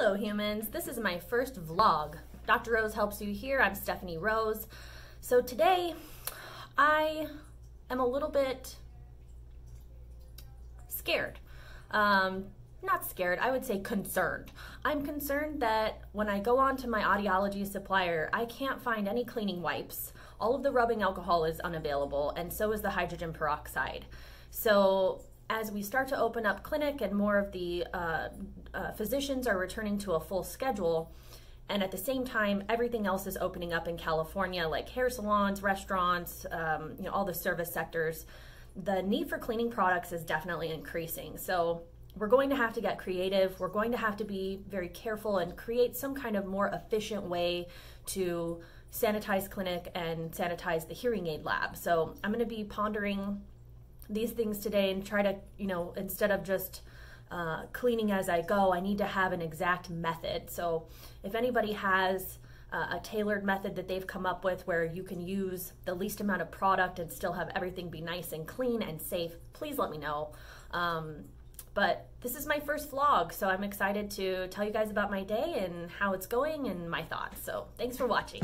Hello humans, this is my first vlog. Dr. Rose helps you here, I'm Stephani Rose. So today I am a little bit scared. Not scared, I would say concerned. I'm concerned that when I go on to my audiology supplier, I can't find any cleaning wipes. All of the rubbing alcohol is unavailable and so is the hydrogen peroxide. So as we start to open up clinic and more of the physicians are returning to a full schedule, and at the same time, everything else is opening up in California, like hair salons, restaurants, all the service sectors, the need for cleaning products is definitely increasing. So we're going to have to get creative. We're going to have to be very careful and create some kind of more efficient way to sanitize clinic and sanitize the hearing aid lab. So I'm going to be pondering these things today and try to, instead of just cleaning as I go, I need to have an exact method. So if anybody has a tailored method that they've come up with where you can use the least amount of product and still have everything be nice and clean and safe, please let me know. But this is my first vlog, so I'm excited to tell you guys about my day and how it's going and my thoughts. So thanks for watching.